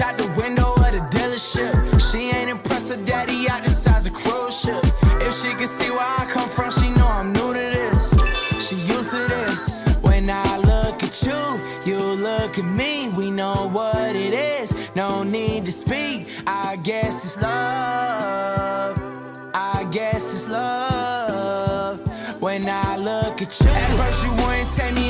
out the window of the dealership. She ain't impressed, her daddy out the size of cruise ship. If she could see where I come from, she know I'm new to this. She used to this. When I look at you, you look at me. We know what it is, no need to speak. I guess it's love, I guess it's love. When I look at you, at first you wouldn't take me